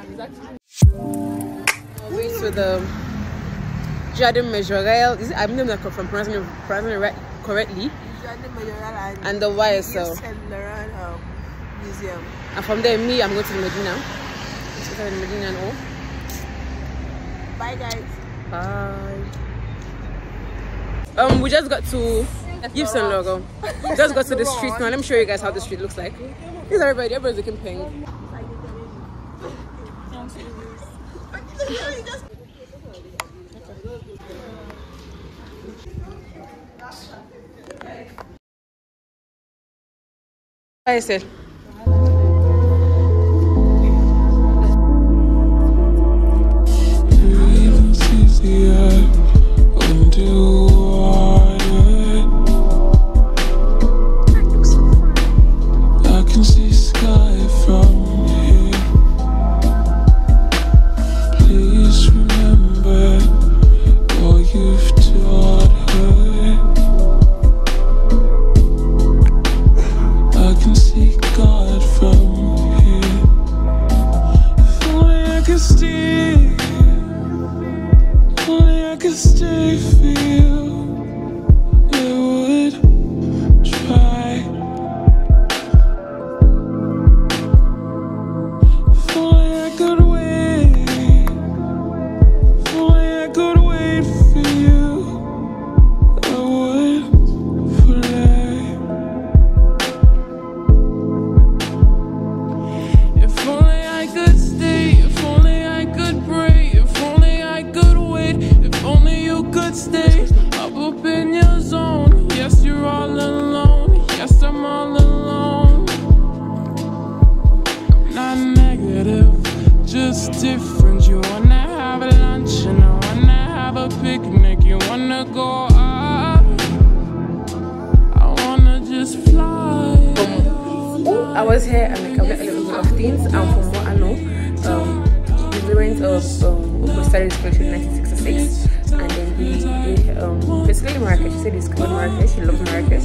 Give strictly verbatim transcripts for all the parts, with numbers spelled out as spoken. one is actually. Wait for the Jardin Majorelle. Is it, I'm not from pronouncing it, pronouncing it right, correctly. Jardin Majorelle and, and the Y S L. Yves Saint Laurent um, Museum. And from there, me, I'm going to Medina. Let's go to Medina and all. Bye, guys. Bye. Um, we just got to Yves Saint Laurent. Just got to the street now. Let me show you guys how the street looks like. Here's everybody. Everybody's looking pink. I said. I was here and like I got a little bit of things, and from what I know, um, the range of um, we started this country in nineteen sixty-six, and then we, we um, basically Marrakech. She said it's called Marrakech. She loved Marrakech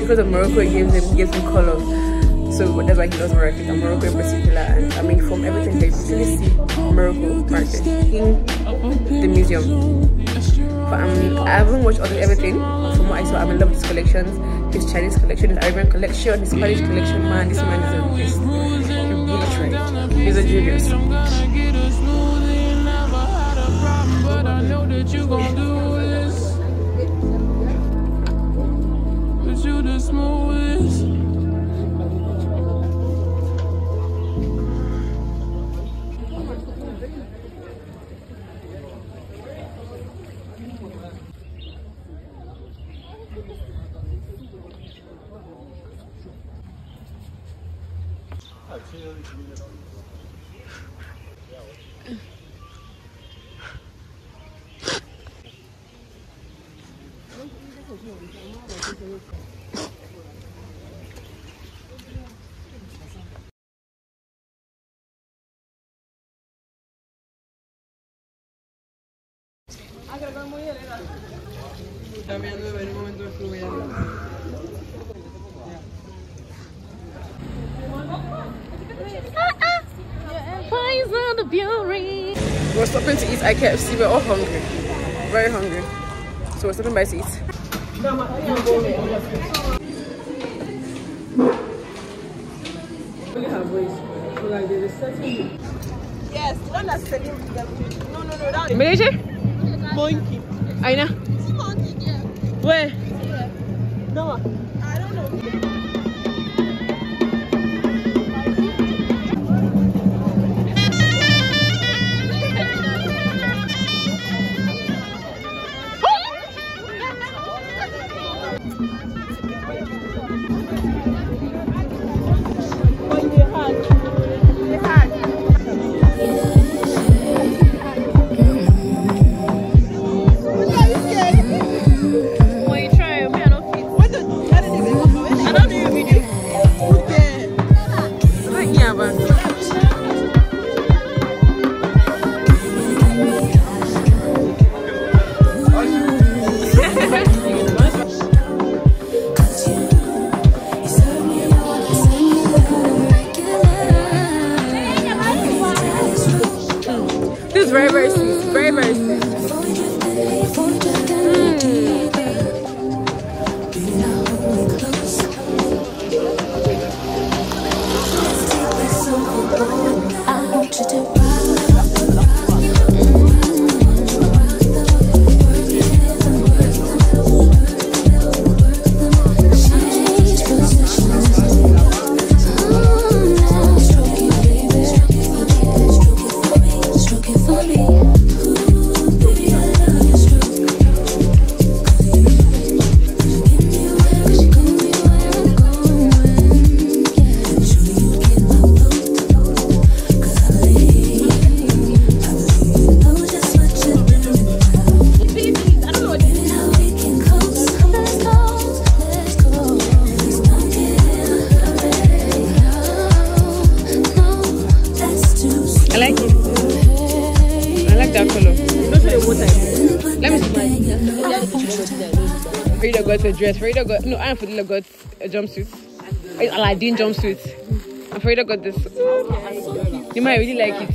because of Morocco. It gives them gives them color, so that's why he loves Marrakech and Morocco in particular. And I mean, from everything they really see, Morocco, Marrakech in the museum. But I mean, I haven't watched all the, everything. From what I saw, I'm in love with his collections. His Chinese collection, his Arabian collection, his Spanish collection. Man, this man is a really trained. He's a genius. We're stopping to eat at K F C. We're all hungry, very hungry. So we're stopping by to eat. We have ways. Like there is certain. Yes, one that's selling with them. No, no, no, that. Malaysia? Monkey. Aina. Is it monkey there? Where? Here. No. I don't know. I don't know. Freda got a dress. Freda got no. I and Freda got a jumpsuit. It's Aladdin jumpsuit. And Freda got this. You might really like it.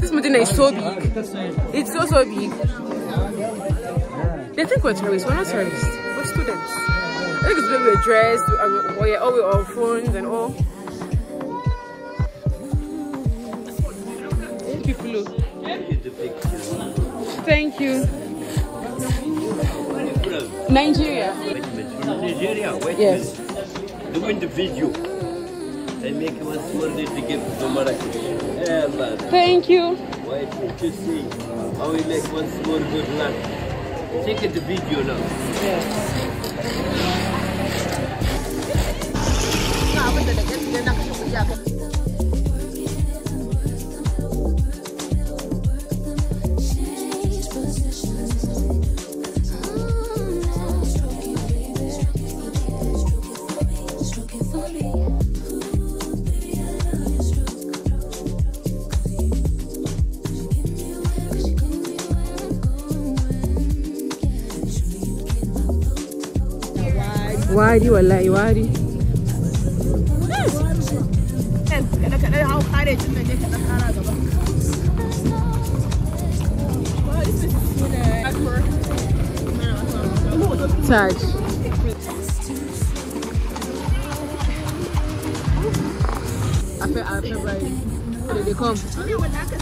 This Medina is so big. It's so so big. They think we're tourists. We're not tourists. We're students. I think it's when we're dressed. We're all with our phones and all. People. Thank you. Nigeria. Wait a minute. From Nigeria, wait yes. a minute. Doing the video. They make one small day to give to Marrakech. Thank you. Why did you see how we make one small good land? Take it the video now. Yes. Wadi wallahi wadi touch after after by they come exactly.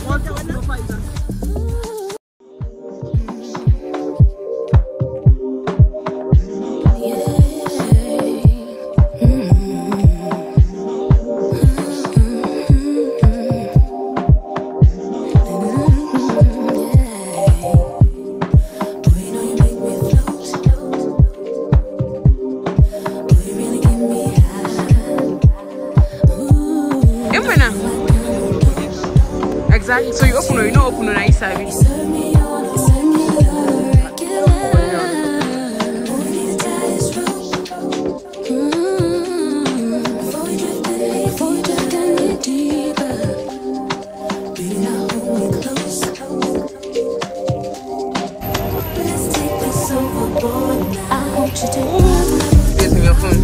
So you open or you don't open on ice service. There's me your phone.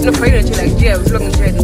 I'm afraid that you're like, yeah, I was vlogging Fred.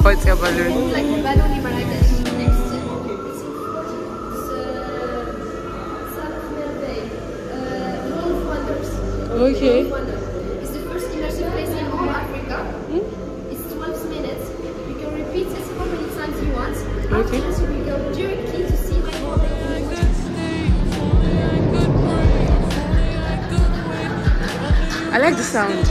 What's your balloon? Like the balloon in Marrakech next year. It's a Saturday. Wolf Wonders. Okay. It's the first immersive place in all Africa. Hmm? It's twelve minutes. You can repeat it how many times you want. Okay. After we go directly to see my body. I like the sound.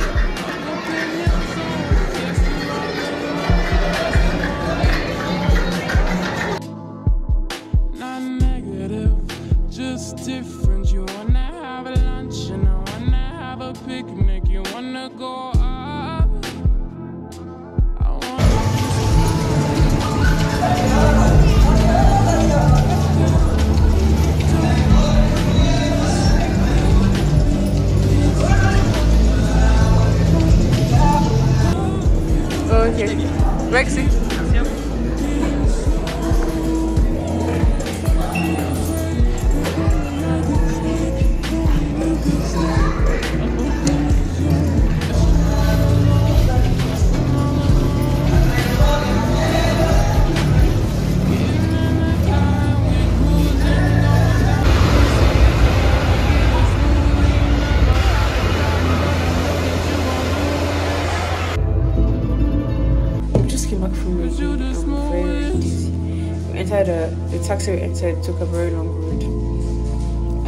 Taxi we entered took a very long road,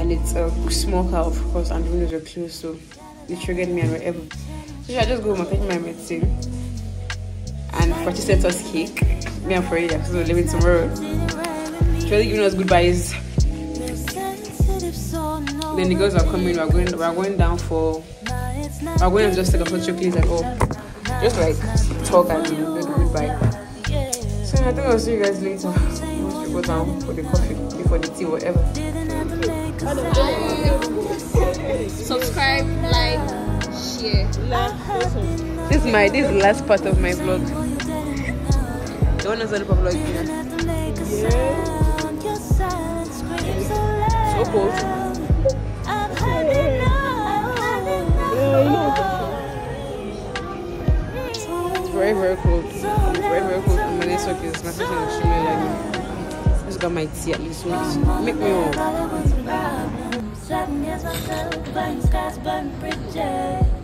and it's a small car, of course, and the windows were closed, so it triggered me and we're able. So I just go home and fetch my medicine, and Fati sent us cake. Me and Freda, because we're leaving tomorrow. She really giving us goodbyes. Then the girls are coming. We're going. We're going down for. We're going and just take a photo, please, and all. Just like talk and goodbye. So I think I'll see you guys later. Go down for the coffee, for the tea, whatever. Subscribe, like, share. This is my this is the last part of my vlog. The one that's on the vlog. Yeah. So cold. It's very very cold. It's very very cold. I'm gonna soak it. It's my fashion extremely like. Got my tea at least once. Make me warm.